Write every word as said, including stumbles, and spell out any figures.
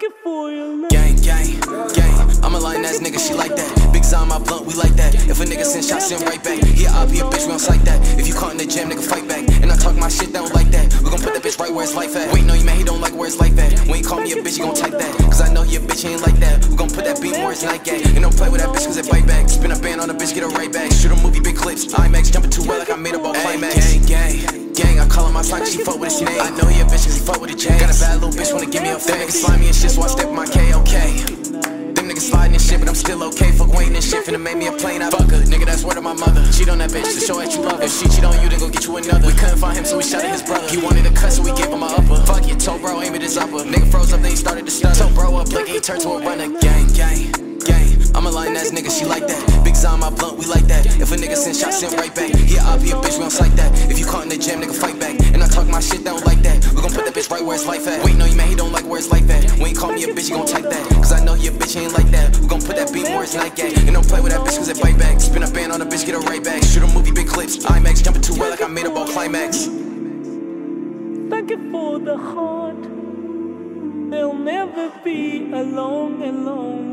looking for you, man. Gang, gang, gang. I'm a lying ass nigga, she like that. Big Zon, my blunt, we like that. If a nigga send shots, send right back. Yeah, I'll be a bitch, we don't psych that. If you caught in the jam, nigga, fight back. And I talk my shit down like that. We gon' put that bitch right where it's like that. Wait, no, you man, he don't like where it's like that. When you call me a bitch, you gon' type that. Cause I know you a bitch, he ain't like that. We gon' put that beat where it's like that. And don't play with that bitch, cause it bite back. Spin a band on a bitch, get it right back. Shoot a movie, big clips. IMAX, jumping too well like I made a ball climax. Gang, gang. Gang, I call him my slime cause she fuck with his name. I know he a bitch cause he fuck with a chain. Got a bad little bitch wanna give me a fake. Them niggas slimy and shit so I step my K, okay. Them niggas sliding and shit but I'm still okay. Fuck waiting and shit finna make me a plane, I fuck her. Nigga, that's word of my mother. Cheat on that bitch to show that you love her. If she cheat on you then go get you another. We couldn't find him so we shot at his brother. He wanted a cut so we gave him a upper. Fuck it, told bro aim at his upper. Nigga froze up then he started to stutter. Told bro up like he turned to a runner. Gang, gang, gang. I'm a lying ass nigga, she like that. Big Zon, my blunt, we like that. If a nigga send shots, send right back. Yeah, I'll be a bitch, we don't psych that. If you caught in the jam, nigga, fight back. And I talk my shit down like that. We gon' put that bitch right where it's like that. Wait, no, you man, he don't like where it's like that. When you call me a bitch, you gon' type that. Cause I know you a bitch, he ain't like that. We gon' put that beat where it's like that. And don't play with that bitch, cause it bite back. Spin a band on a bitch, get it right back. Shoot a movie, big clips. IMAX, jumping too well like I made a ball climax. Thank you for the heart. They'll never be alone, alone.